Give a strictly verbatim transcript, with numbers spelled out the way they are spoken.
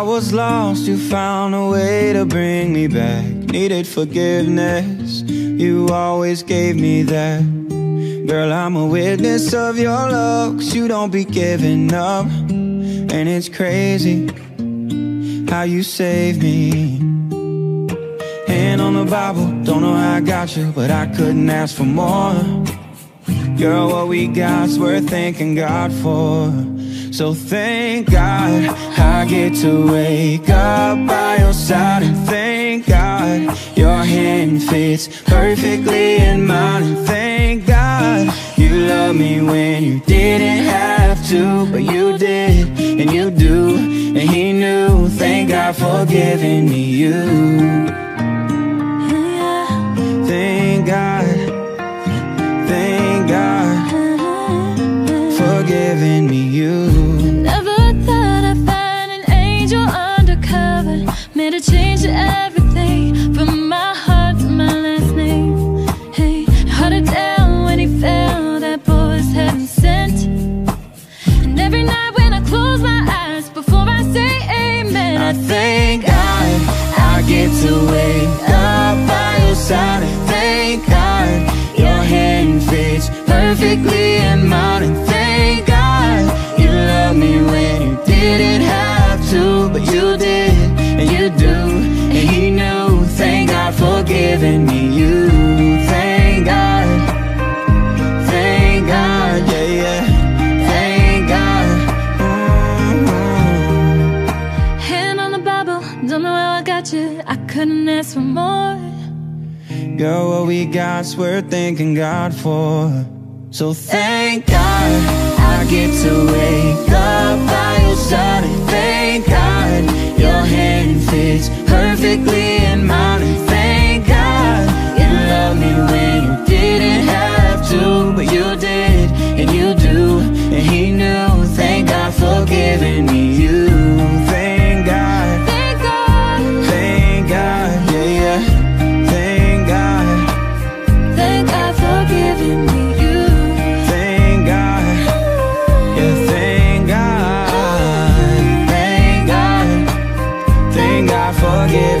I was lost, you found a way to bring me back. Needed forgiveness, you always gave me that. Girl, I'm a witness of your love, 'cause you don't be giving up. And it's crazy how you saved me. Hand on the Bible, don't know how I got you, but I couldn't ask for more. Girl, what we got's worth thanking God for. So thank God I get to wake up by your side, and thank God your hand fits perfectly in mine. And thank God you loved me when you didn't have to, but you did and you do, and He knew. Thank God for giving me you. Thank God, thank God for giving me you. Made a change to everything, from my heart to my last name. Hey, hard it down when he fell, that boy's heaven sent. And every night when I close my eyes, before I say amen, I thank God I get to wake up by your side. And thank God your hand fits perfectly in mine. And thank God you loved me when you didn't have to, but you did. And you do, and He knew. Thank God for giving me you. Thank God, thank God, yeah, yeah. Thank God. Mm-hmm. Hand on the Bible, don't know how I got you, I couldn't ask for more. Girl, what we got's worth thanking God for. So thank God I get to wake up by your side. Thank God your hand fits perfectly in mine. And thank God you loved me when you didn't have to, but you did, and you do, and He knew. Thank God for giving me you. Thank God, thank God, thank God, yeah, yeah. Thank God, thank God for giving me you. Thank God, yeah, thank God. Thank God for giving.